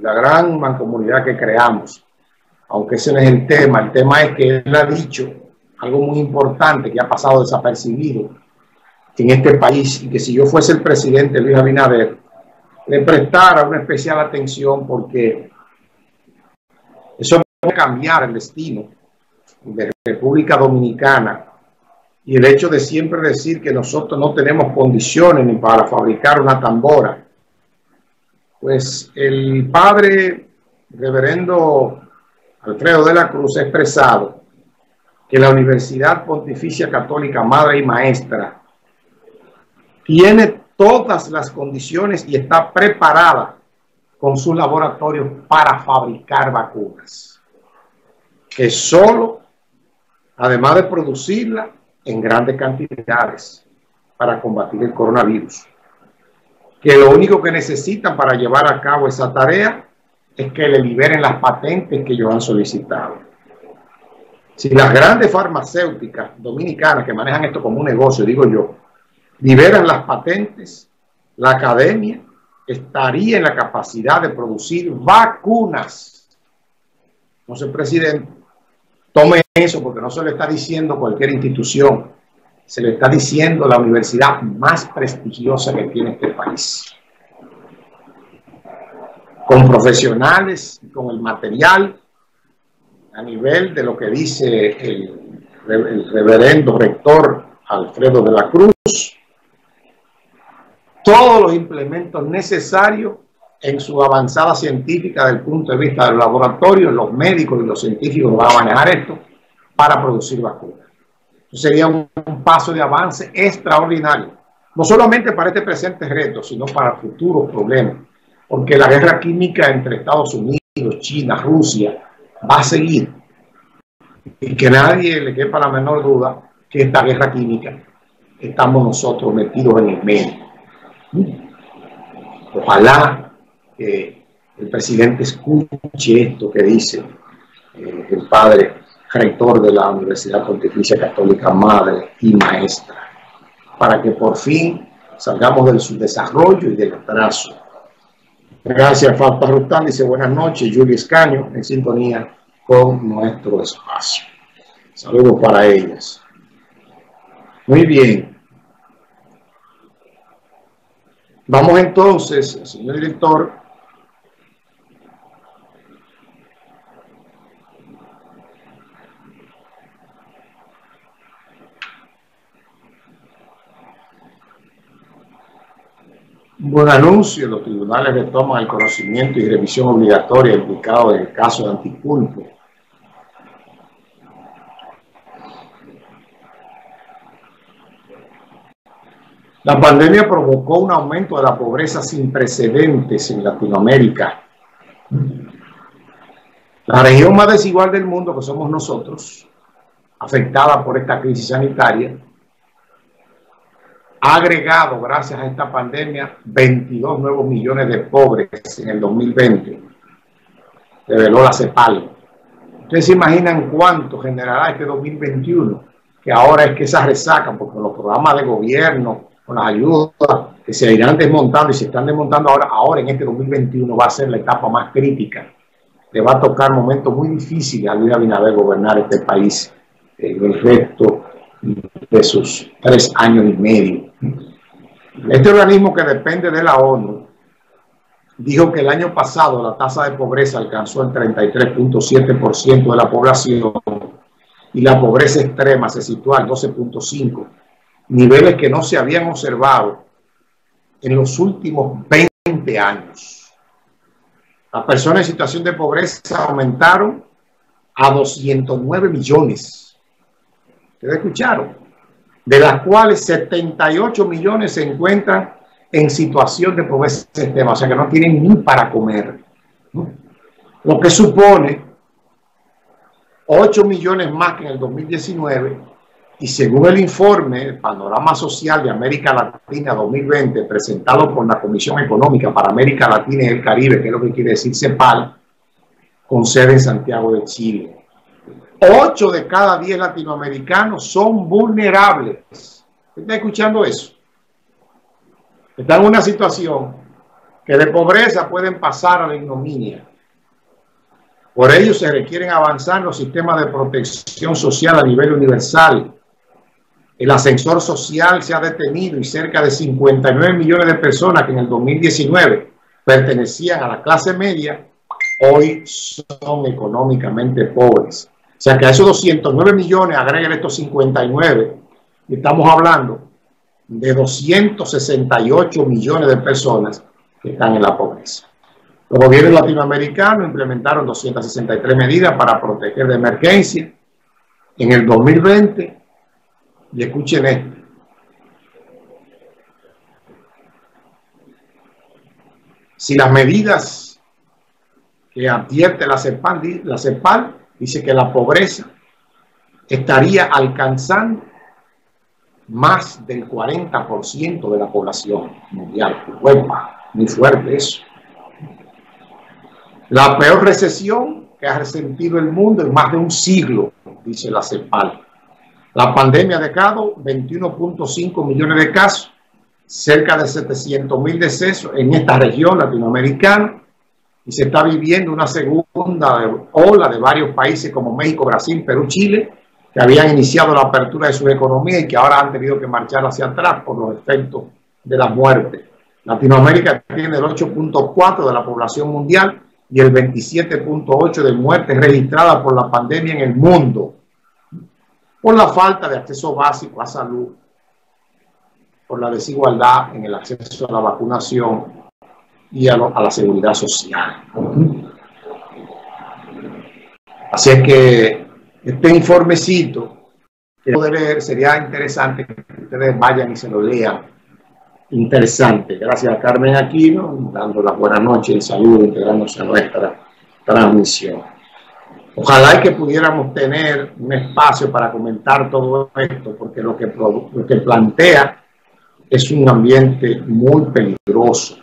la gran mancomunidad que creamos, aunque ese no es el tema es que él ha dicho algo muy importante que ha pasado desapercibido en este país y que si yo fuese el presidente Luis Abinader, le prestara una especial atención porque eso puede cambiar el destino de República Dominicana y el hecho de siempre decir que nosotros no tenemos condiciones ni para fabricar una tambora. Pues el padre reverendo Alfredo de la Cruz ha expresado que la Universidad Pontificia Católica Madre y Maestra tiene todas las condiciones y está preparada con sus laboratorios para fabricar vacunas, que solo, además de producirla en grandes cantidades para combatir el coronavirus, que lo único que necesitan para llevar a cabo esa tarea es que le liberen las patentes que ellos han solicitado. Si las grandes farmacéuticas dominicanas que manejan esto como un negocio, digo yo, liberan las patentes, la academia estaría en la capacidad de producir vacunas. Entonces, presidente, tome eso porque no se le está diciendo cualquier institución, se le está diciendo la universidad más prestigiosa que tiene este país, con profesionales, con el material, a nivel de lo que dice el reverendo rector Alfredo de la Cruz, todos los implementos necesarios en su avanzada científica desde el punto de vista del laboratorio, los médicos y los científicos van a manejar esto para producir vacunas. Sería un paso de avance extraordinario, no solamente para este presente reto, sino para futuros problemas, porque la guerra química entre Estados Unidos, China, Rusia va a seguir y que nadie le quepa la menor duda que esta guerra química estamos nosotros metidos en el medio. Ojalá que el presidente escuche esto que dice el padre rector de la Universidad Pontificia Católica Madre y Maestra, para que por fin salgamos del subdesarrollo y del atraso. Gracias, Papa Rután. Dice buenas noches, Yuli Escaño, en sintonía con nuestro espacio. Saludos para ellas. Muy bien. Vamos entonces, señor director, un buen anuncio. Los tribunales retoman el conocimiento y revisión obligatoria implicado en el caso de Antipulpo. La pandemia provocó un aumento de la pobreza sin precedentes en Latinoamérica. La región más desigual del mundo, que somos nosotros, afectada por esta crisis sanitaria, ha agregado, gracias a esta pandemia, 22 nuevos millones de pobres en el 2020, reveló la CEPAL. ¿Ustedes se imaginan cuánto generará este 2021? Que ahora es que esas resacan, porque con los programas de gobierno, con las ayudas que se irán desmontando y se están desmontando ahora en este 2021 va a ser la etapa más crítica. Le va a tocar momentos muy difíciles a Luis Abinader gobernar este país el resto de sus 3 años y medio. Este organismo que depende de la ONU dijo que el año pasado la tasa de pobreza alcanzó el 33.7% de la población y la pobreza extrema se situó al 12.5%, niveles que no se habían observado en los últimos 20 años. Las personas en situación de pobreza aumentaron a 209 millones. ¿Ustedes escucharon? De las cuales 78 millones se encuentran en situación de pobreza extrema, o sea que no tienen ni para comer, ¿no? Lo que supone 8 millones más que en el 2019 y según el informe el Panorama Social de América Latina 2020 presentado por la Comisión Económica para América Latina y el Caribe, que es lo que quiere decir CEPAL, con sede en Santiago de Chile, 8 de cada 10 latinoamericanos son vulnerables. ¿Está escuchando eso? Están en una situación que de pobreza pueden pasar a la ignominia. Por ello se requieren avanzar los sistemas de protección social a nivel universal. El ascensor social se ha detenido y cerca de 59 millones de personas que en el 2019 pertenecían a la clase media, hoy son económicamente pobres. O sea que a esos 209 millones agreguen estos 59, y estamos hablando de 268 millones de personas que están en la pobreza. Los gobiernos latinoamericanos implementaron 263 medidas para proteger de emergencia en el 2020. Y escuchen esto. Si las medidas que advierte la CEPAL dice que la pobreza estaría alcanzando más del 40% de la población mundial. Muy fuerte eso. La peor recesión que ha resentido el mundo en más de un siglo, dice la CEPAL. La pandemia ha dejado 21.5 millones de casos, cerca de 700.000 decesos en esta región latinoamericana, y se está viviendo una segunda ola de varios países como México, Brasil, Perú, Chile, que habían iniciado la apertura de sus economías y que ahora han tenido que marchar hacia atrás por los efectos de la muerte. Latinoamérica tiene el 8.4% de la población mundial y el 27.8% de muertes registradas por la pandemia en el mundo, por la falta de acceso básico a salud, por la desigualdad en el acceso a la vacunación y a la seguridad social. Así es que este informecito que poder leer, sería interesante que ustedes vayan y se lo lean. Interesante. Gracias a Carmen Aquino, dando las buenas noches y saludos, integrándose a nuestra transmisión. Ojalá y que pudiéramos tener un espacio para comentar todo esto, porque lo que plantea es un ambiente muy peligroso.